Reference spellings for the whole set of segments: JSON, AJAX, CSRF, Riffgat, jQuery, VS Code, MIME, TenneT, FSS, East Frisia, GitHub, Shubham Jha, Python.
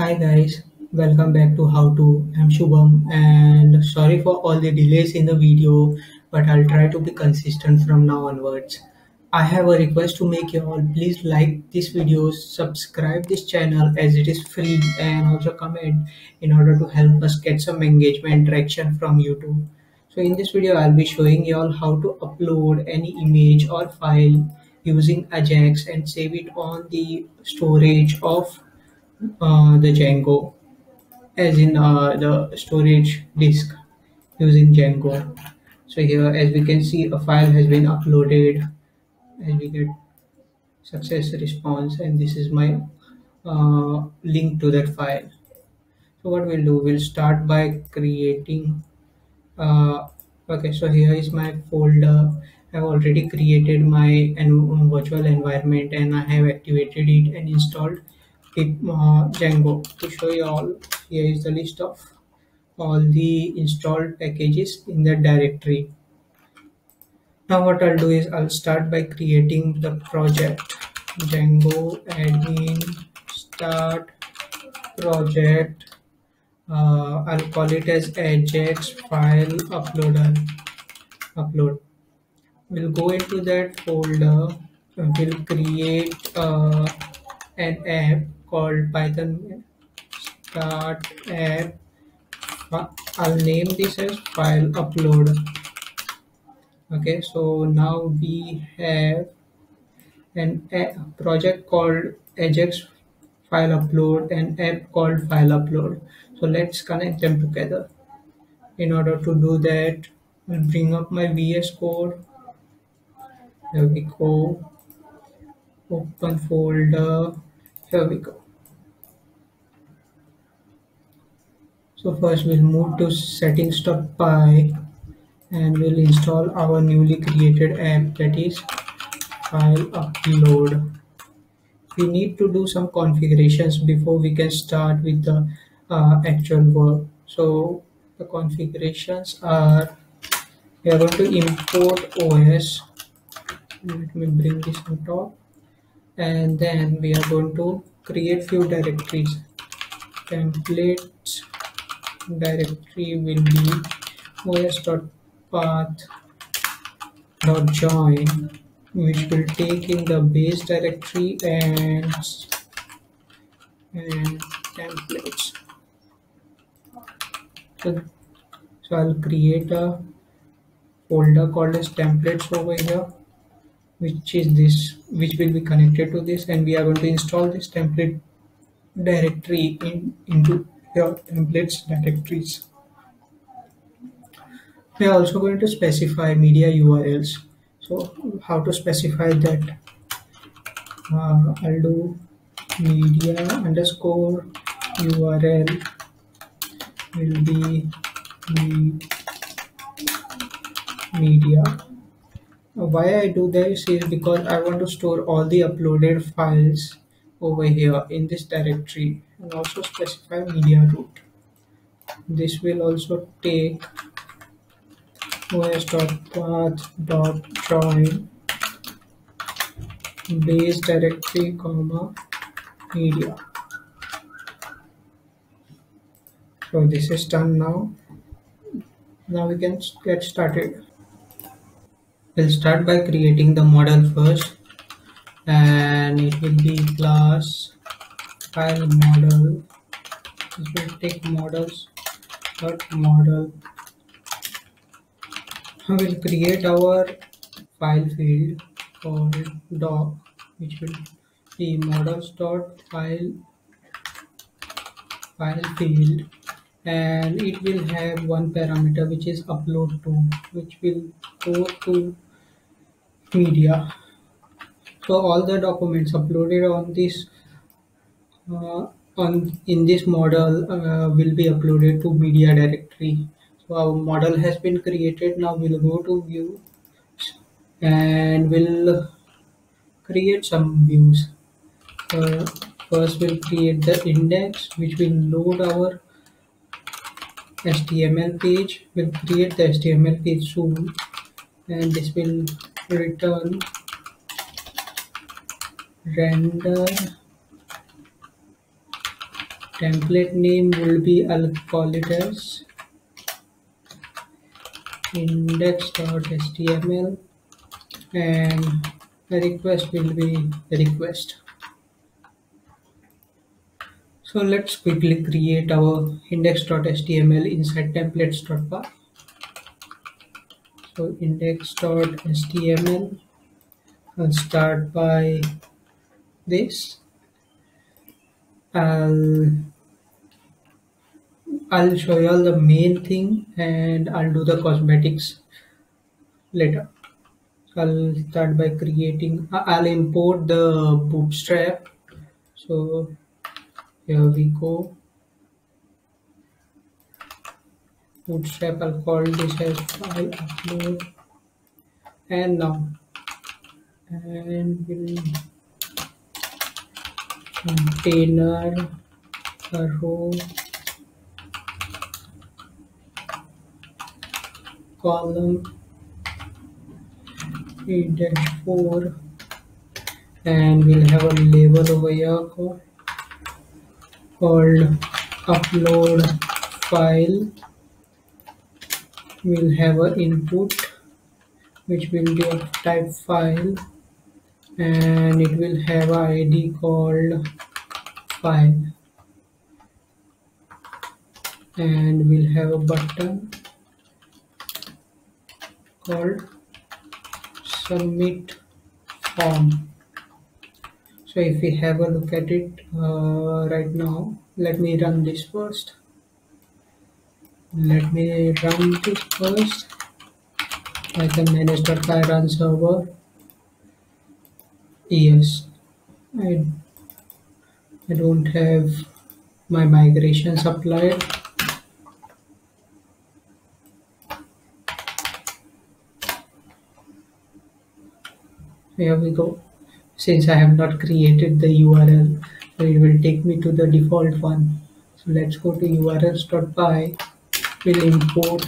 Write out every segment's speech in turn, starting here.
Hi guys, welcome back to How To. I'm Shubham and sorry for all the delays in the video, but I'll try to be consistent from now onwards. I have a request to make you all. Please like this video, subscribe this channel as it is free, and also comment in order to help us get some engagement traction from YouTube. So in this video, I'll be showing you all how to upload any image or file using Ajax and save it on the storage of the Django, as in the storage disk using Django. So here, as we can see, a file has been uploaded and we get success response, and this is my link to that file. So what we'll do, we'll start by creating okay, so here is my folder. I've already created my virtual environment and I have activated it and installed Django. To show you all, here is the list of all the installed packages in the directory. Now what I'll do is I'll start by creating the project. Django admin start project. I'll call it as Ajax file uploader. Upload. We'll go into that folder. We'll create an app called Python start app. I'll name this as file upload. Okay, so now we have an app project called Ajax file upload and app called file upload. So let's connect them together. In order to do that, I'll bring up my VS Code. Here we go. Open folder. Here we go. So first we'll move to settings.py and we'll install our newly created app, that is file upload. We need to do some configurations before we can start with the actual work. So the configurations are, we are going to import OS. Let me bring this on top. And then we are going to create few directories. Templates directory will be os.path.join, which will take in the base directory and templates. So I'll create a folder called as templates over here, which is this, which will be connected to this, and we are going to install this template directory into your templates directories. We are also going to specify media URLs. So how to specify that? I'll do media underscore URL will be media. Why I do this is because I want to store all the uploaded files over here in this directory, and also specify media root. This will also take os.path.join base directory, comma, media. So this is done now. Now we can get started. We'll start by creating the model first, and it will be class file model. This will take models dot model. We'll create our file field called doc, which will be models dot file field, and it will have one parameter which is upload to, which will go to media. So all the documents uploaded on this in this model will be uploaded to media directory. So our model has been created. Now we'll go to view and we'll create some views. First we'll create the index, which will load our HTML page. We'll create the HTML page soon, and this will return render template name will be, I'll call it as index.html, and the request will be the request. So let's quickly create our index.html inside templates.path. So index.html, I'll start by this. I'll show you all the main thing and I'll do the cosmetics later. So I'll start by creating, I'll import the bootstrap. So here we go. Bootstrap, I'll call this as file upload. And now, and we'll container a row, column, index4, and we'll have a label over here called upload file. We'll have an input which will be of type file, and it will have an ID called file, and we'll have a button called submit form. So if we have a look at it right now, let me run this first. I can manage.py run server. Yes, I don't have my migrations applied. Here we go. Since I have not created the URL, so it will take me to the default one. So let's go to urls.py. We'll import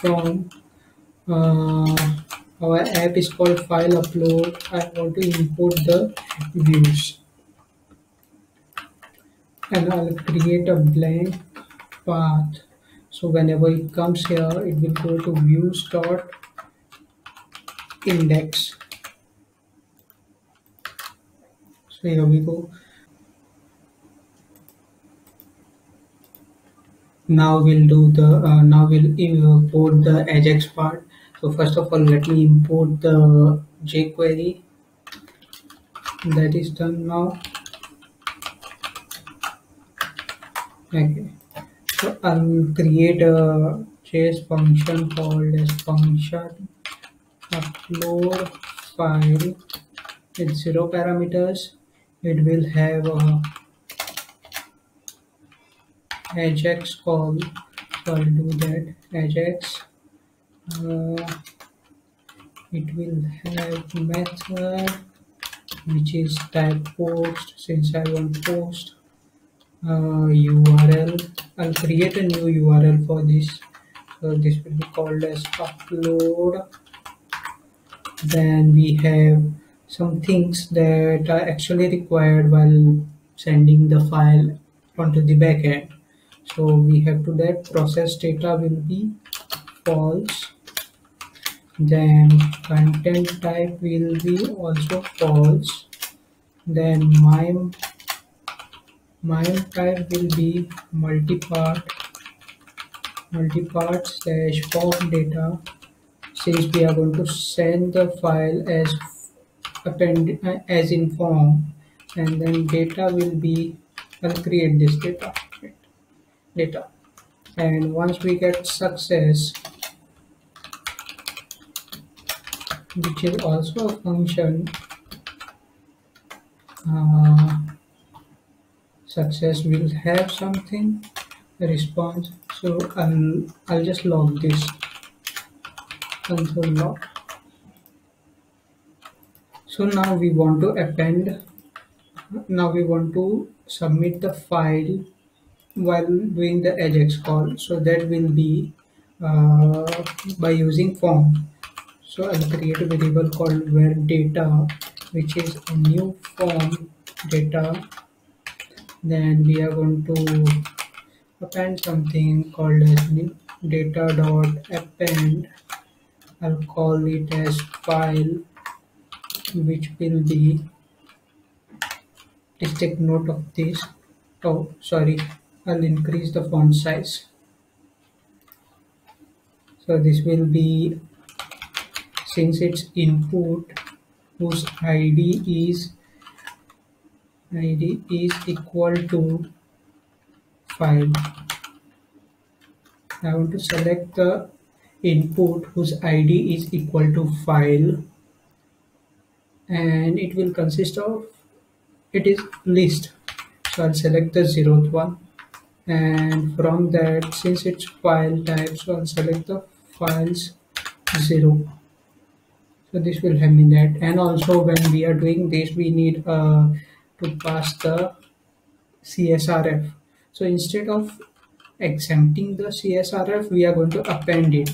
from our app is called file upload. I want to import the views, and I'll create a blank path. So whenever it comes here, it will go to views.index. So here we go. Now we'll do the now we'll import the Ajax part. So first of all, let me import the jQuery. That is done now. Okay, so I'll create a JS function called as function upload file with 0 parameters. It will have a Ajax call. So I'll do that. Ajax. It will have method which is type post, since I want post. URL. I'll create a new URL for this. So this will be called as upload. Then we have some things that are actually required while sending the file onto the backend. So we have to that process data will be false. Then content type will be also false. Then MIME type will be multipart slash form data, since we are going to send the file as append as in form, and then data will be, I'll create this data, and once we get success, which is also a function, success will have something, a response. So I'll just log this, console log. So now we want to append, now we want to submit the file while doing the Ajax call. So that will be by using form. So I'll create a variable called where data, which is a new form data, Then we are going to append something called as new data dot append. I'll call it as file, which will be, just take note of this. Oh, sorry, I'll increase the font size. So this will be, since it's input whose ID is equal to file. I want to select the input whose ID is equal to file, and it will consist of, it is list. So I'll select the 0th one, and from that, since it's file type, so I'll select the files 0. So this will help me that. And also when we are doing this, we need to pass the CSRF. So instead of exempting the CSRF, we are going to append it.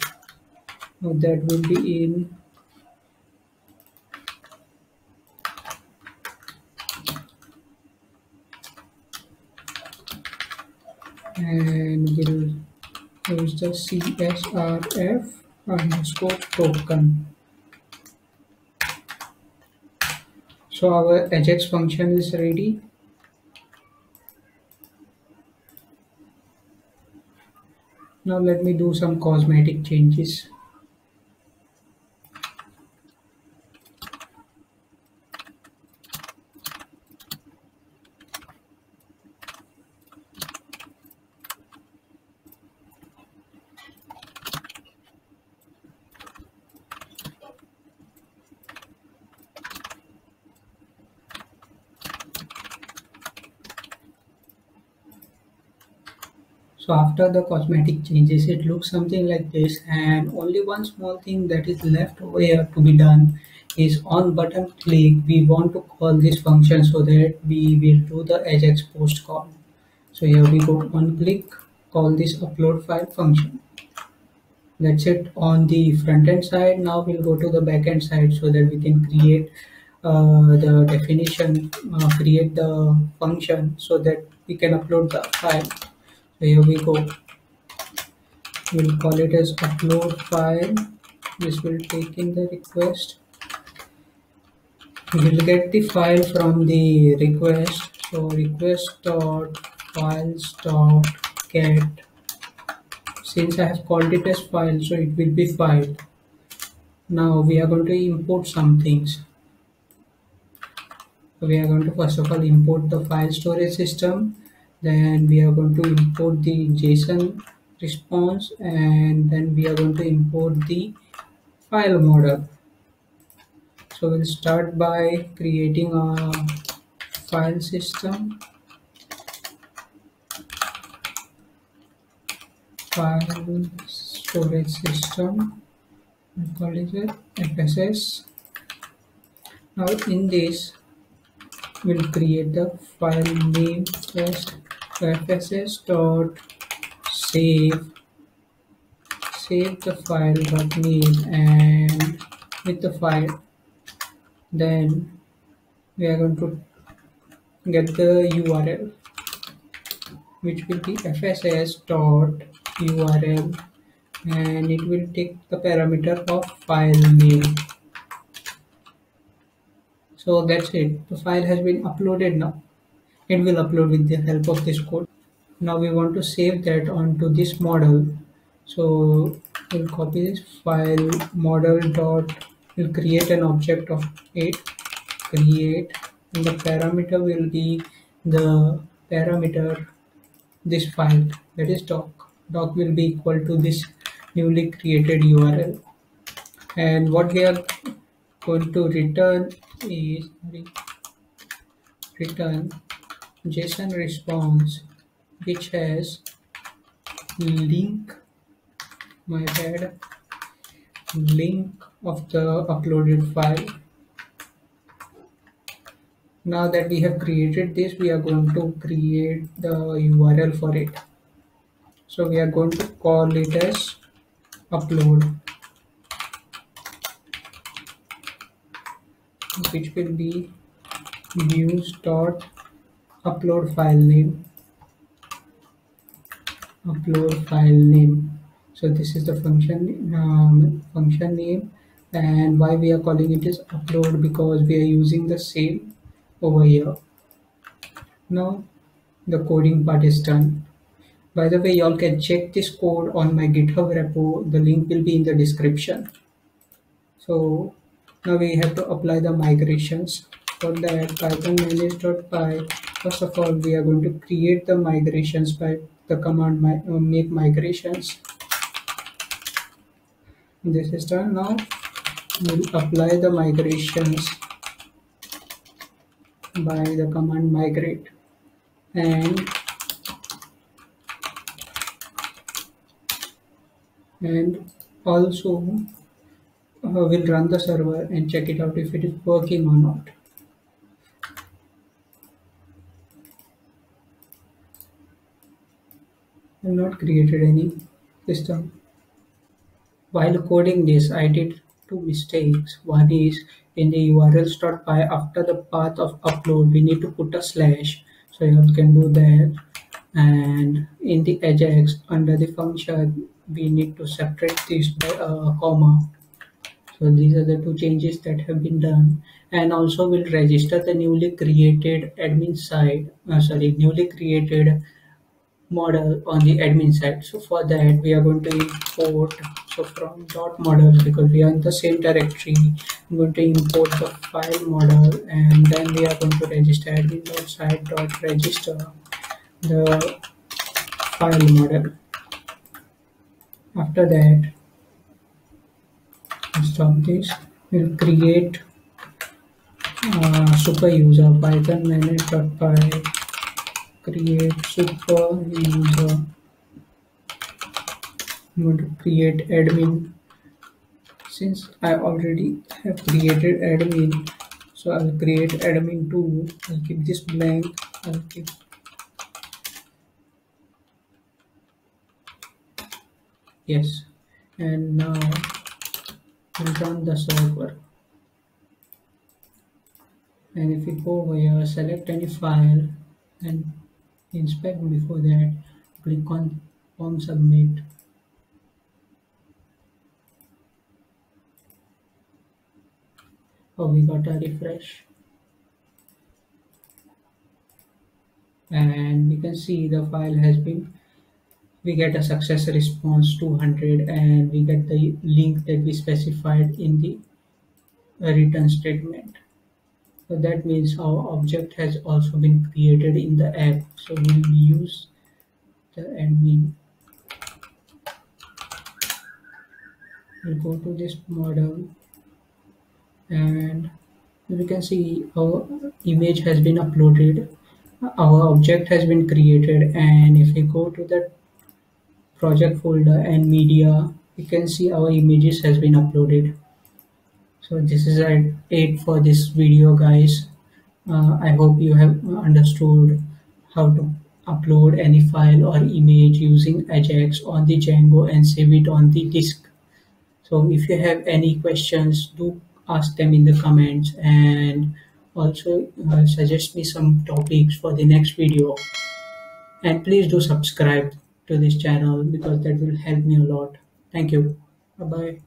Now that will be in and we'll use the CSRF underscore token. So our AJAX function is ready. Now let me do some cosmetic changes. So after the cosmetic changes, it looks something like this, and only one small thing that is left over here to be done is on button click. We want to call this function so that we will do the AJAX post call. So here we go, on click, call this upload file function. That's it on the front end side. Now we'll go to the back end side so that we can create the definition, create the function so that we can upload the file. So here we go, we'll call it as upload file. This will take in the request. We'll get the file from the request. So request.files.get. Since I have called it as file, so it will be file. Now we are going to import some things. We are going to first of all import the file storage system. Then we are going to import the JSON response, and then we are going to import the file model. So we'll start by creating a file system. File storage system. We'll call it FSS. Now in this, we'll create the file name first. FSS dot save the file dot name and with the file. Then we are going to get the URL, which will be FSS dot URL, and it will take the parameter of file name. So that's it. The file has been uploaded now. It will upload with the help of this code. Now we want to save that onto this model. So we'll copy this file model dot, we'll create an object of it, create, and the parameter will be the parameter this file, that is doc. Doc will be equal to this newly created URL. And what we are going to return is return JSON response, which has link of the uploaded file. Now that we have created this, we are going to create the URL for it. So we are going to call it as upload, which will be views dot upload file name, upload file name. So this is the function name, and why we are calling it is upload because we are using the same over here. Now the coding part is done. By the way, y'all can check this code on my GitHub repo. The link will be in the description. So now we have to apply the migrations. For that, Python manage.py. First of all, we are going to create the migrations by the command make migrations. This is done. Now we'll apply the migrations by the command migrate, and also we'll run the server and check it out if it is working or not. I've not created any system. While coding this, I did two mistakes. One is in the urls.py, after the path of upload we need to put a slash, so you can do that. And in the Ajax under the function we need to separate this by a comma. So these are the two changes that have been done. And also we'll register the newly created admin side, newly created model on the admin side. So for that we are going to import, so from dot models, because we are in the same directory, I'm going to import the file model, and then we are going to register admin.site.register the file model. After that, stop this, we'll create super user, python manage.py create super user. I'm going to create admin. Since I already have created admin, so I'll create admin too. I'll keep this blank. I'll keep yes, and now we'll run the server. And if you go over here, select any file and inspect. Before that, click on form submit. Oh, we got a refresh, and we can see the file has been. We get a success response 200, and we get the link that we specified in the return statement. So that means our object has also been created in the app. So we will use the admin. We'll go to this model, and we can see our image has been uploaded. Our object has been created, and if we go to the project folder and media, you can see our images has been uploaded. So this is it for this video, guys. I hope you have understood how to upload any file or image using Ajax on the Django and save it on the disk. So if you have any questions, do ask them in the comments, and also suggest me some topics for the next video. And please do subscribe to this channel because that will help me a lot. Thank you. Bye bye.